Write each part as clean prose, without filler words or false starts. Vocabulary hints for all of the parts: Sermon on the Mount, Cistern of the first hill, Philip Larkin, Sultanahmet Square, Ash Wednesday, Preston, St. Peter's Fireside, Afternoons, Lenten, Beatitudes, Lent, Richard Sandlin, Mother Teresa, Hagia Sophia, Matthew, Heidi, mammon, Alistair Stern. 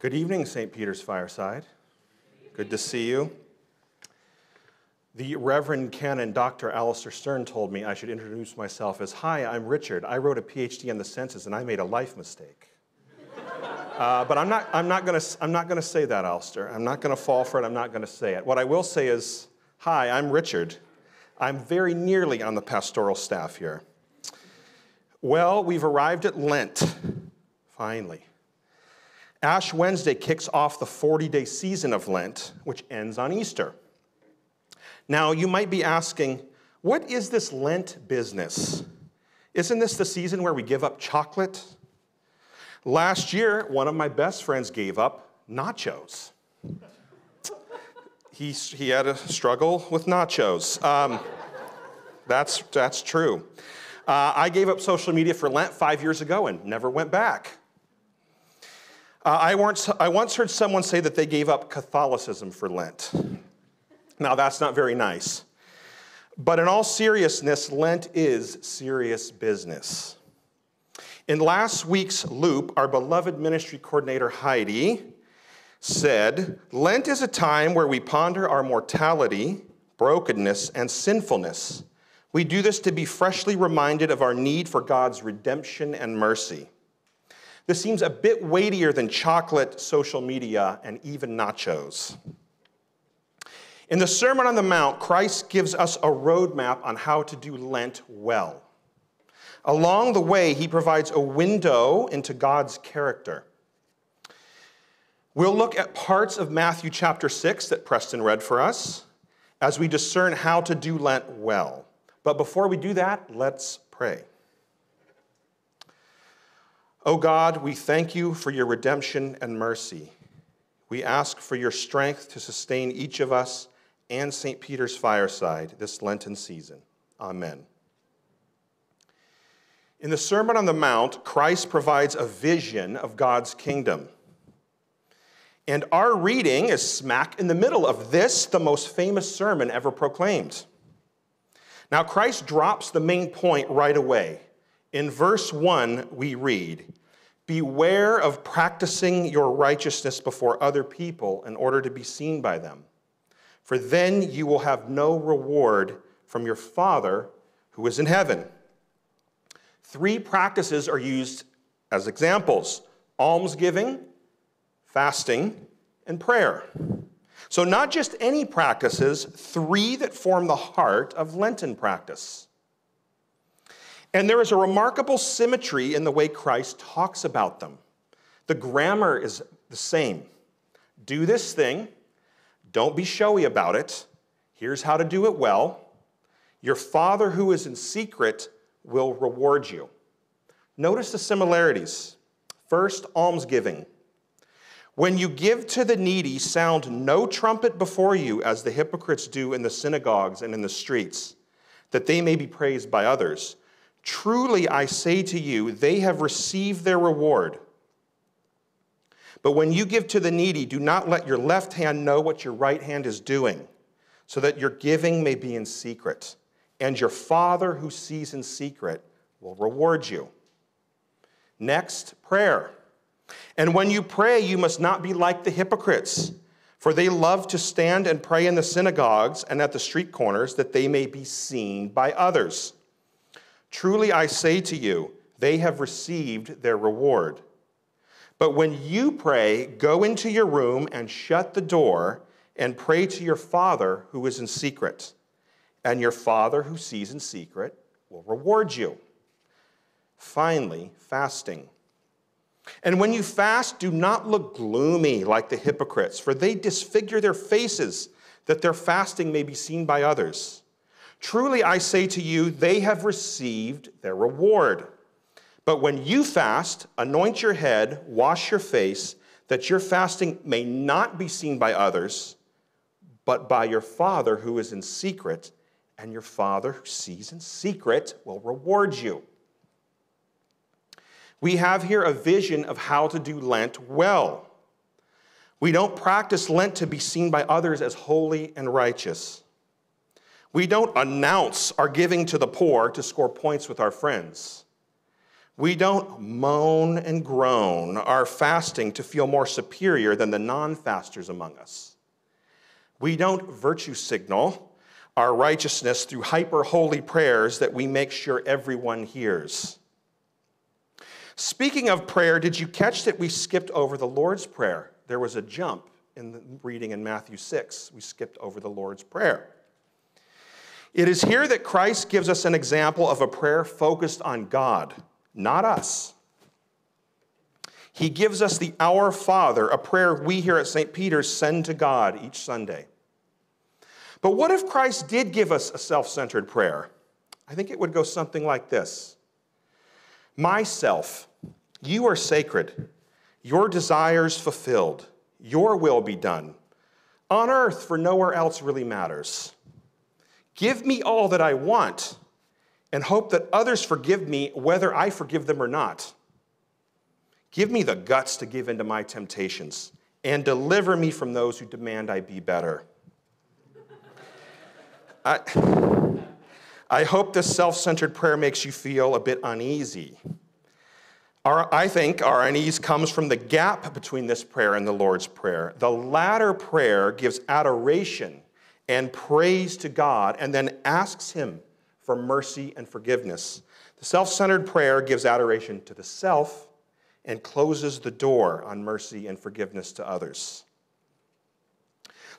Good evening, St. Peter's Fireside. Good to see you. The Reverend Canon Dr. Alistair Stern told me I should introduce myself as, "Hi, I'm Richard. I wrote a PhD on the senses and I made a life mistake." But I'm not gonna say that, Alistair. I'm not gonna fall for it, I'm not gonna say it. What I will say is, hi, I'm Richard. I'm very nearly on the pastoral staff here. Well, we've arrived at Lent, finally. Ash Wednesday kicks off the 40-day season of Lent, which ends on Easter. Now, you might be asking, what is this Lent business? Isn't this the season where we give up chocolate? Last year, one of my best friends gave up nachos. He had a struggle with nachos. That's true. I gave up social media for Lent 5 years ago and never went back. I once heard someone say that they gave up Catholicism for Lent. Now, that's not very nice. But in all seriousness, Lent is serious business. In last week's loop, our beloved ministry coordinator, Heidi, said, Lent is a time where we ponder our mortality, brokenness, and sinfulness. We do this to be freshly reminded of our need for God's redemption and mercy. This seems a bit weightier than chocolate, social media, and even nachos. In the Sermon on the Mount, Christ gives us a roadmap on how to do Lent well. Along the way, he provides a window into God's character. We'll look at parts of Matthew chapter 6 that Preston read for us as we discern how to do Lent well. But before we do that, let's pray. O God, we thank you for your redemption and mercy. We ask for your strength to sustain each of us and St. Peter's Fireside this Lenten season. Amen. In the Sermon on the Mount, Christ provides a vision of God's kingdom. And our reading is smack in the middle of this, the most famous sermon ever proclaimed. Now, Christ drops the main point right away. In verse 1, we read, "Beware of practicing your righteousness before other people in order to be seen by them, for then you will have no reward from your Father who is in heaven." Three practices are used as examples: almsgiving, fasting, and prayer. So not just any practices, three that form the heart of Lenten practice. And there is a remarkable symmetry in the way Christ talks about them. The grammar is the same. Do this thing. Don't be showy about it. Here's how to do it well. Your Father who is in secret will reward you. Notice the similarities. First, almsgiving. When you give to the needy, sound no trumpet before you, as the hypocrites do in the synagogues and in the streets, that they may be praised by others. Truly, I say to you, they have received their reward. But when you give to the needy, do not let your left hand know what your right hand is doing, so that your giving may be in secret, and your Father who sees in secret will reward you. Next, prayer. And when you pray, you must not be like the hypocrites, for they love to stand and pray in the synagogues and at the street corners, that they may be seen by others. Truly, I say to you, they have received their reward. But when you pray, go into your room and shut the door and pray to your Father who is in secret. And your Father who sees in secret will reward you. Finally, fasting. And when you fast, do not look gloomy like the hypocrites, for they disfigure their faces that their fasting may be seen by others. Truly, I say to you, they have received their reward. But when you fast, anoint your head, wash your face, that your fasting may not be seen by others, but by your Father who is in secret, and your Father who sees in secret will reward you. We have here a vision of how to do Lent well. We don't practice Lent to be seen by others as holy and righteous. We don't announce our giving to the poor to score points with our friends. We don't moan and groan our fasting to feel more superior than the non-fasters among us. We don't virtue signal our righteousness through hyper-holy prayers that we make sure everyone hears. Speaking of prayer, did you catch that we skipped over the Lord's Prayer? There was a jump in the reading in Matthew 6. We skipped over the Lord's Prayer. It is here that Christ gives us an example of a prayer focused on God, not us. He gives us the Our Father, a prayer we here at St. Peter's send to God each Sunday. But what if Christ did give us a self-centered prayer? I think it would go something like this. Myself, you are sacred, your desires fulfilled, your will be done, on earth for nowhere else really matters. Give me all that I want and hope that others forgive me whether I forgive them or not. Give me the guts to give in to my temptations and deliver me from those who demand I be better. I hope this self-centered prayer makes you feel a bit uneasy. I think our unease comes from the gap between this prayer and the Lord's Prayer. The latter prayer gives adoration and praise to God and then asks him for mercy and forgiveness. The self-centered prayer gives adoration to the self and closes the door on mercy and forgiveness to others.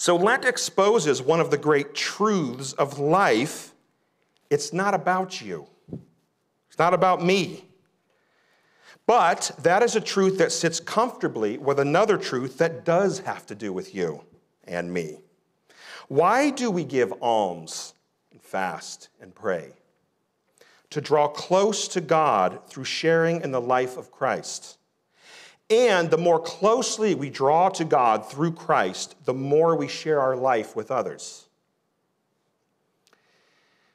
So Lent exposes one of the great truths of life. It's not about you. It's not about me. But that is a truth that sits comfortably with another truth that does have to do with you and me. Why do we give alms and fast and pray? To draw close to God through sharing in the life of Christ. And the more closely we draw to God through Christ, the more we share our life with others.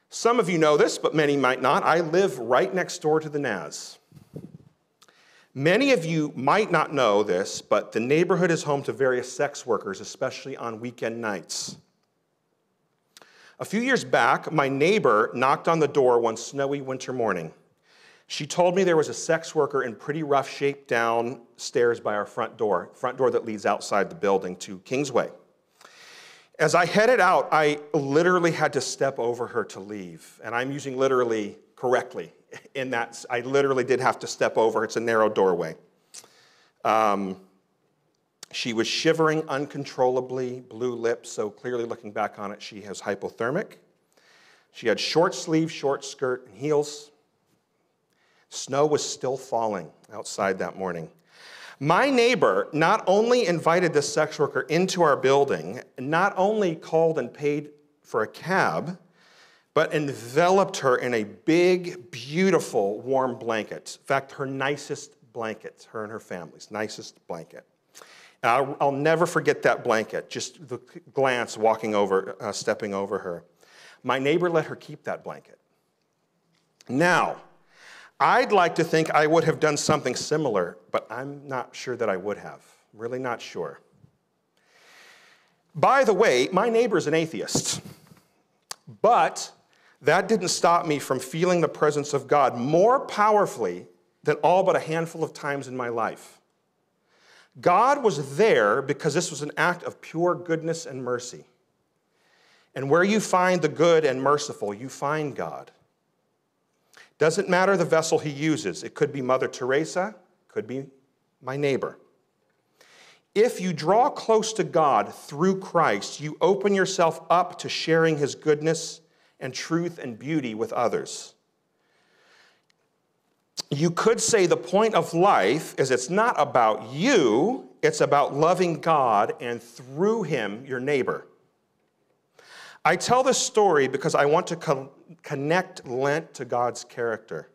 Some of you know this, but many might not. I live right next door to the NAS. Many of you might not know this, but the neighborhood is home to various sex workers, especially on weekend nights. A few years back, my neighbor knocked on the door one snowy winter morning. She told me there was a sex worker in pretty rough shape downstairs by our front door that leads outside the building to Kingsway. As I headed out, I literally had to step over her to leave. And I'm using literally correctly in that I literally did have to step over. It's a narrow doorway. She was shivering uncontrollably, blue lips, so clearly looking back on it, she was hypothermic. She had short sleeves, short skirt, and heels. Snow was still falling outside that morning. My neighbor not only invited this sex worker into our building, not only called and paid for a cab, but enveloped her in a big, beautiful, warm blanket. In fact, her nicest blanket, her and her family's nicest blanket. I'll never forget that blanket, just the glance walking over, stepping over her. My neighbor let her keep that blanket. Now, I'd like to think I would have done something similar, but I'm not sure that I would have. I'm really not sure. By the way, my neighbor's an atheist, but that didn't stop me from feeling the presence of God more powerfully than all but a handful of times in my life. God was there because this was an act of pure goodness and mercy. And where you find the good and merciful, you find God. Doesn't matter the vessel he uses. It could be Mother Teresa, could be my neighbor. If you draw close to God through Christ, you open yourself up to sharing his goodness and truth and beauty with others. You could say the point of life is it's not about you, it's about loving God and through him, your neighbor. I tell this story because I want to connect Lent to God's character.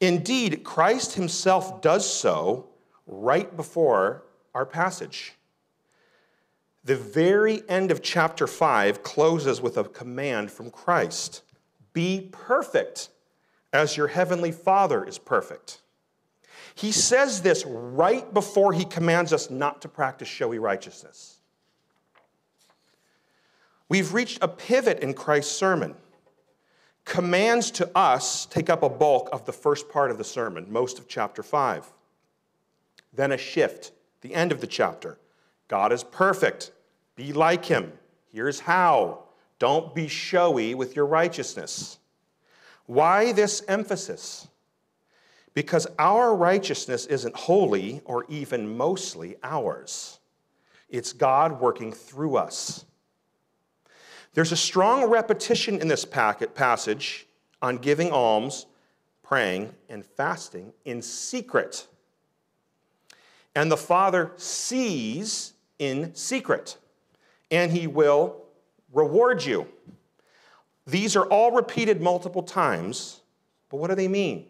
Indeed, Christ himself does so right before our passage. The very end of chapter 5 closes with a command from Christ. Be perfect as your heavenly Father is perfect. He says this right before he commands us not to practice showy righteousness. We've reached a pivot in Christ's sermon. commands to us take up a bulk of the first part of the sermon, most of chapter 5. Then a shift, the end of the chapter. God is perfect. Be like him. Here's how. Don't be showy with your righteousness. Why this emphasis? Because our righteousness isn't wholly or even mostly ours. It's God working through us. There's a strong repetition in this passage on giving alms, praying, and fasting in secret. And the Father sees in secret, and he will reward you. These are all repeated multiple times, but what do they mean?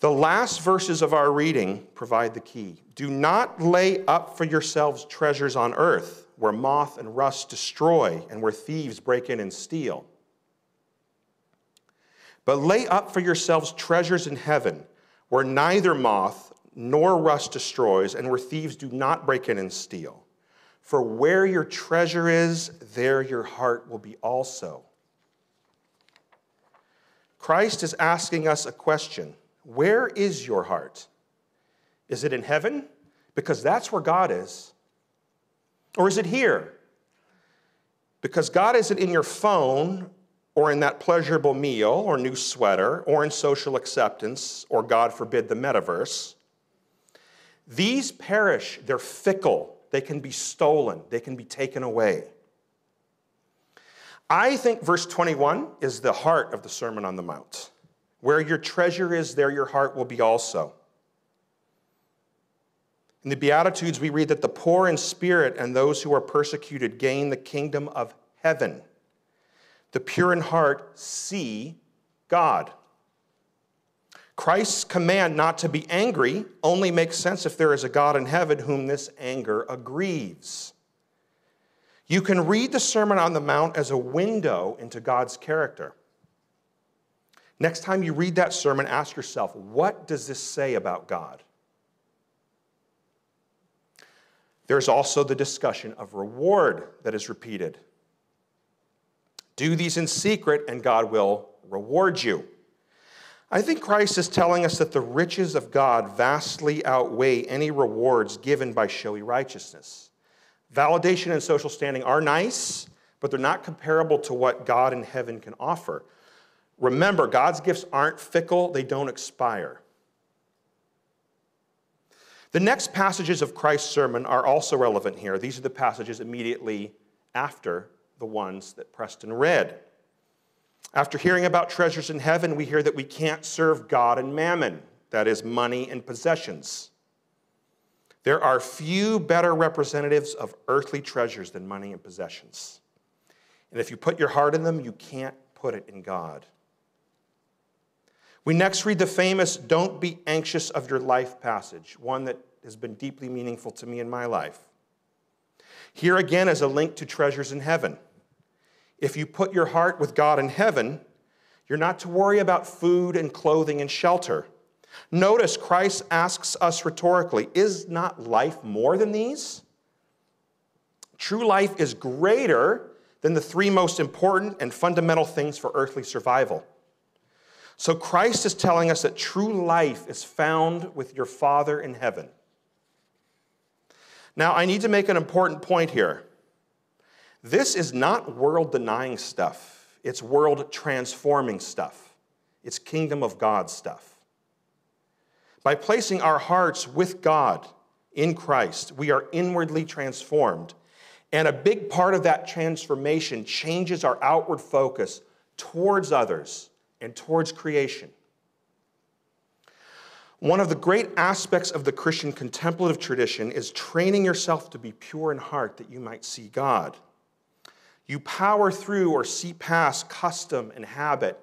The last verses of our reading provide the key. Do not lay up for yourselves treasures on earth, where moth and rust destroy and where thieves break in and steal. But lay up for yourselves treasures in heaven, where neither moth nor rust destroys and where thieves do not break in and steal. For where your treasure is, there your heart will be also. Christ is asking us a question. Where is your heart? Is it in heaven? Because that's where God is. Or is it here? Because God isn't in your phone or in that pleasurable meal or new sweater or in social acceptance or, God forbid, the metaverse. These perish. They're fickle. They can be stolen. They can be taken away. I think verse 21 is the heart of the Sermon on the Mount. Where your treasure is, there your heart will be also. In the Beatitudes, we read that the poor in spirit and those who are persecuted gain the kingdom of heaven. The pure in heart see God. Christ's command not to be angry only makes sense if there is a God in heaven whom this anger aggrieves. You can read the Sermon on the Mount as a window into God's character. Next time you read that sermon, ask yourself, what does this say about God? There's also the discussion of reward that is repeated. Do these in secret, and God will reward you. I think Christ is telling us that the riches of God vastly outweigh any rewards given by showy righteousness. Validation and social standing are nice, but they're not comparable to what God in heaven can offer. Remember, God's gifts aren't fickle, they don't expire. The next passages of Christ's sermon are also relevant here. These are the passages immediately after the ones that Preston read. After hearing about treasures in heaven, we hear that we can't serve God and mammon, that is, money and possessions. There are few better representatives of earthly treasures than money and possessions. And if you put your heart in them, you can't put it in God. We next read the famous "Don't be anxious of your life" passage, one that has been deeply meaningful to me in my life. Here again is a link to treasures in heaven. If you put your heart with God in heaven, you're not to worry about food and clothing and shelter. Notice Christ asks us rhetorically, is not life more than these? True life is greater than the three most important and fundamental things for earthly survival. So Christ is telling us that true life is found with your Father in heaven. Now, I need to make an important point here. This is not world-denying stuff. It's world-transforming stuff. It's kingdom of God stuff. By placing our hearts with God in Christ, we are inwardly transformed. And a big part of that transformation changes our outward focus towards others and towards creation. One of the great aspects of the Christian contemplative tradition is training yourself to be pure in heart that you might see God. You power through or see past custom and habit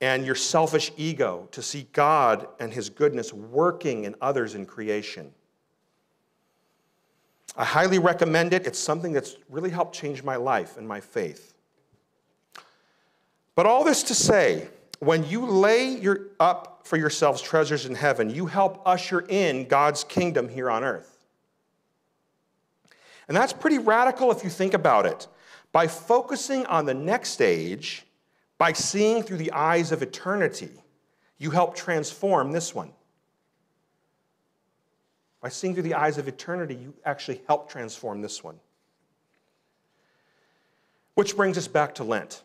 and your selfish ego to see God and his goodness working in others in creation. I highly recommend it. It's something that's really helped change my life and my faith. But all this to say, when you lay up for yourselves treasures in heaven, you help usher in God's kingdom here on earth. And that's pretty radical if you think about it. by focusing on the next stage, by seeing through the eyes of eternity, you help transform this one. By seeing through the eyes of eternity, you actually help transform this one. Which brings us back to Lent.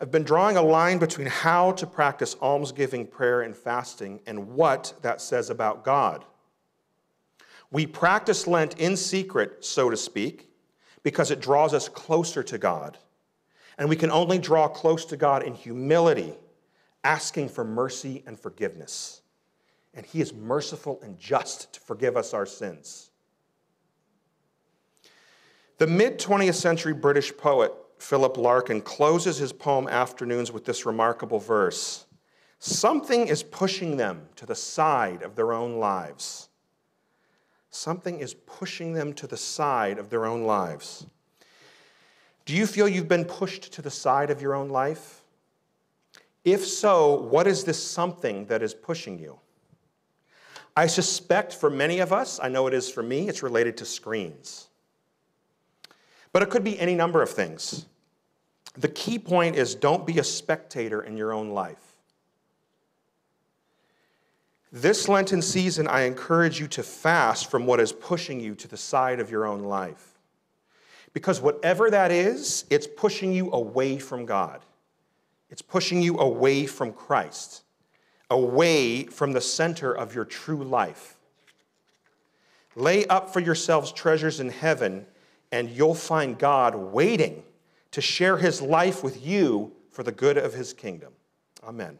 I've been drawing a line between how to practice almsgiving, prayer, and fasting and what that says about God. We practice Lent in secret, so to speak, because it draws us closer to God. And we can only draw close to God in humility, asking for mercy and forgiveness. And He is merciful and just to forgive us our sins. The mid-20th century British poet Philip Larkin closes his poem Afternoons with this remarkable verse. Something is pushing them to the side of their own lives. Something is pushing them to the side of their own lives. Do you feel you've been pushed to the side of your own life? If so, what is this something that is pushing you? I suspect for many of us, I know it is for me, it's related to screens. But it could be any number of things. The key point is don't be a spectator in your own life. This Lenten season, I encourage you to fast from what is pushing you to the side of your own life. Because whatever that is, it's pushing you away from God. It's pushing you away from Christ, away from the center of your true life. Lay up for yourselves treasures in heaven, and you'll find God waiting to share His life with you for the good of His kingdom. Amen.